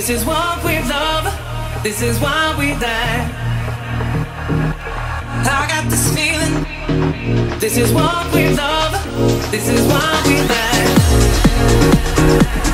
This is what we love, this is why we die. I got this feeling, this is what we love, this is why we die.